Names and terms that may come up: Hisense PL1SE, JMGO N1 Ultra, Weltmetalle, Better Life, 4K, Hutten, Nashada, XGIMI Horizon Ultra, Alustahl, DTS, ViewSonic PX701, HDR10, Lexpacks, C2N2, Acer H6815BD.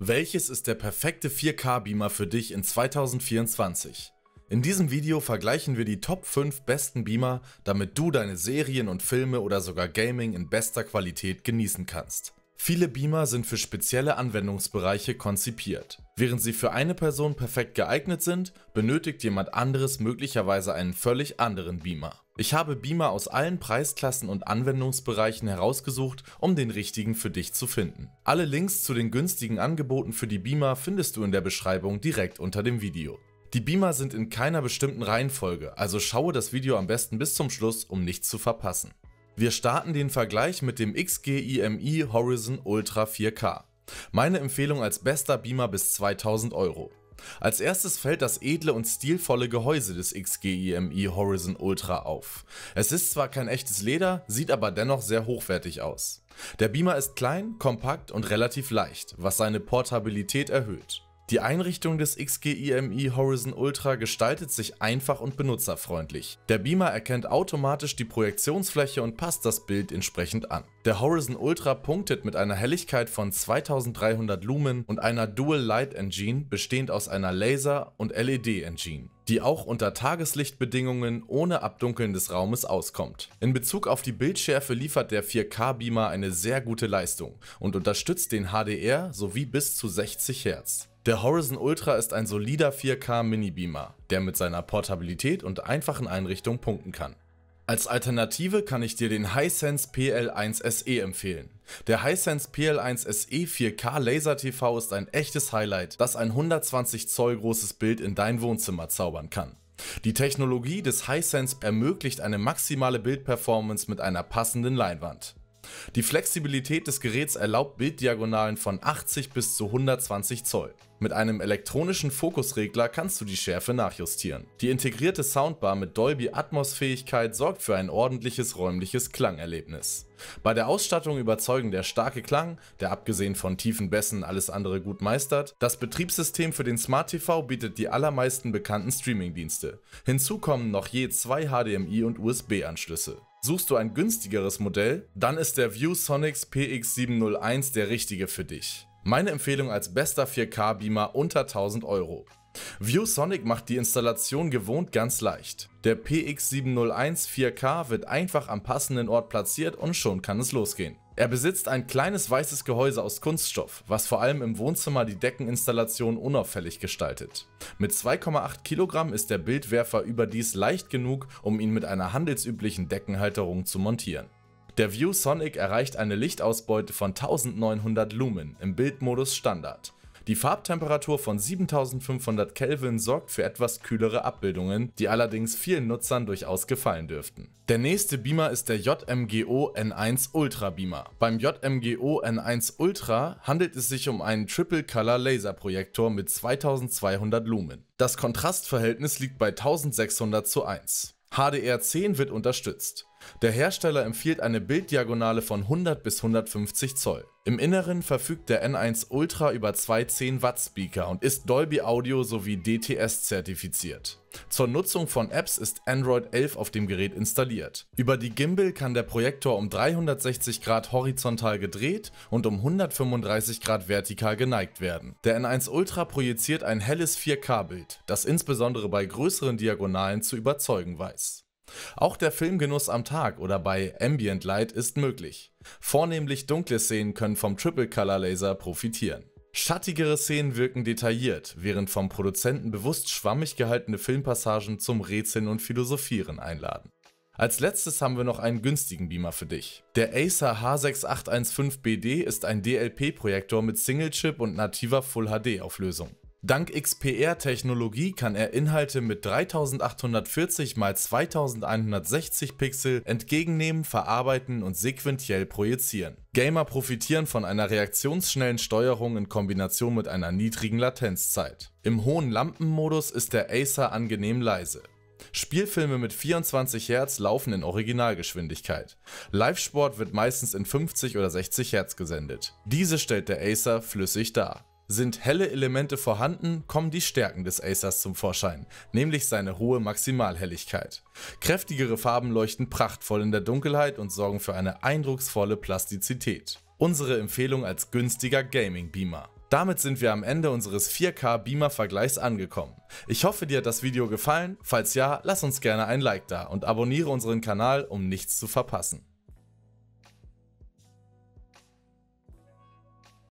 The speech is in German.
Welches ist der perfekte 4K-Beamer für dich in 2024? In diesem Video vergleichen wir die Top 5 besten Beamer, damit du deine Serien und Filme oder sogar Gaming in bester Qualität genießen kannst. Viele Beamer sind für spezielle Anwendungsbereiche konzipiert. Während sie für eine Person perfekt geeignet sind, benötigt jemand anderes möglicherweise einen völlig anderen Beamer. Ich habe Beamer aus allen Preisklassen und Anwendungsbereichen herausgesucht, um den richtigen für dich zu finden. Alle Links zu den günstigen Angeboten für die Beamer findest du in der Beschreibung direkt unter dem Video. Die Beamer sind in keiner bestimmten Reihenfolge, also schaue das Video am besten bis zum Schluss, um nichts zu verpassen. Wir starten den Vergleich mit dem XGIMI Horizon Ultra 4K. Meine Empfehlung als bester Beamer bis 2000 €. Als erstes fällt das edle und stilvolle Gehäuse des XGIMI Horizon Ultra auf. Es ist zwar kein echtes Leder, sieht aber dennoch sehr hochwertig aus. Der Beamer ist klein, kompakt und relativ leicht, was seine Portabilität erhöht. Die Einrichtung des XGIMI Horizon Ultra gestaltet sich einfach und benutzerfreundlich. Der Beamer erkennt automatisch die Projektionsfläche und passt das Bild entsprechend an. Der Horizon Ultra punktet mit einer Helligkeit von 2300 Lumen und einer Dual Light Engine bestehend aus einer Laser- und LED-Engine, die auch unter Tageslichtbedingungen ohne Abdunkeln des Raumes auskommt. In Bezug auf die Bildschärfe liefert der 4K-Beamer eine sehr gute Leistung und unterstützt den HDR sowie bis zu 60 Hz. Der Horizon Ultra ist ein solider 4K-Mini-Beamer, der mit seiner Portabilität und einfachen Einrichtung punkten kann. Als Alternative kann ich dir den Hisense PL1SE empfehlen. Der Hisense PL1SE 4K Laser TV ist ein echtes Highlight, das ein 120 Zoll großes Bild in dein Wohnzimmer zaubern kann. Die Technologie des Hisense ermöglicht eine maximale Bildperformance mit einer passenden Leinwand. Die Flexibilität des Geräts erlaubt Bilddiagonalen von 80 bis zu 120 Zoll. Mit einem elektronischen Fokusregler kannst du die Schärfe nachjustieren. Die integrierte Soundbar mit Dolby Atmos-Fähigkeit sorgt für ein ordentliches räumliches Klangerlebnis. Bei der Ausstattung überzeugen der starke Klang, der abgesehen von tiefen Bässen alles andere gut meistert. Das Betriebssystem für den Smart TV bietet die allermeisten bekannten Streamingdienste. Hinzu kommen noch je 2 HDMI- und USB-Anschlüsse. Suchst du ein günstigeres Modell, dann ist der ViewSonic PX701 der richtige für dich. Meine Empfehlung als bester 4K-Beamer unter 1000 €. ViewSonic macht die Installation gewohnt ganz leicht. Der PX701 4K wird einfach am passenden Ort platziert und schon kann es losgehen. Er besitzt ein kleines weißes Gehäuse aus Kunststoff, was vor allem im Wohnzimmer die Deckeninstallation unauffällig gestaltet. Mit 2,8 kg ist der Bildwerfer überdies leicht genug, um ihn mit einer handelsüblichen Deckenhalterung zu montieren. Der ViewSonic erreicht eine Lichtausbeute von 1900 Lumen im Bildmodus Standard. Die Farbtemperatur von 7500 Kelvin sorgt für etwas kühlere Abbildungen, die allerdings vielen Nutzern durchaus gefallen dürften. Der nächste Beamer ist der JMGO N1 Ultra Beamer. Beim JMGO N1 Ultra handelt es sich um einen Triple-Color Laserprojektor mit 2200 Lumen. Das Kontrastverhältnis liegt bei 1600:1. HDR10 wird unterstützt. Der Hersteller empfiehlt eine Bilddiagonale von 100 bis 150 Zoll. Im Inneren verfügt der N1 Ultra über 2 10-Watt-Speaker und ist Dolby Audio sowie DTS zertifiziert. Zur Nutzung von Apps ist Android 11 auf dem Gerät installiert. Über die Gimbal kann der Projektor um 360 Grad horizontal gedreht und um 135 Grad vertikal geneigt werden. Der N1 Ultra projiziert ein helles 4K-Bild, das insbesondere bei größeren Diagonalen zu überzeugen weiß. Auch der Filmgenuss am Tag oder bei Ambient Light ist möglich. Vornehmlich dunkle Szenen können vom Triple-Color-Laser profitieren. Schattigere Szenen wirken detailliert, während vom Produzenten bewusst schwammig gehaltene Filmpassagen zum Rätseln und Philosophieren einladen. Als letztes haben wir noch einen günstigen Beamer für dich. Der Acer H6815BD ist ein DLP-Projektor mit Single-Chip und nativer Full-HD-Auflösung. Dank XPR-Technologie kann er Inhalte mit 3840 x 2160 Pixel entgegennehmen, verarbeiten und sequentiell projizieren. Gamer profitieren von einer reaktionsschnellen Steuerung in Kombination mit einer niedrigen Latenzzeit. Im hohen Lampenmodus ist der Acer angenehm leise. Spielfilme mit 24 Hz laufen in Originalgeschwindigkeit. Live-Sport wird meistens in 50 oder 60 Hz gesendet. Diese stellt der Acer flüssig dar. Sind helle Elemente vorhanden, kommen die Stärken des Acers zum Vorschein, nämlich seine hohe Maximalhelligkeit. Kräftigere Farben leuchten prachtvoll in der Dunkelheit und sorgen für eine eindrucksvolle Plastizität. Unsere Empfehlung als günstiger Gaming-Beamer. Damit sind wir am Ende unseres 4K Beamer-Vergleichs angekommen. Ich hoffe, dir hat das Video gefallen. Falls ja, lass uns gerne ein Like da und abonniere unseren Kanal, um nichts zu verpassen.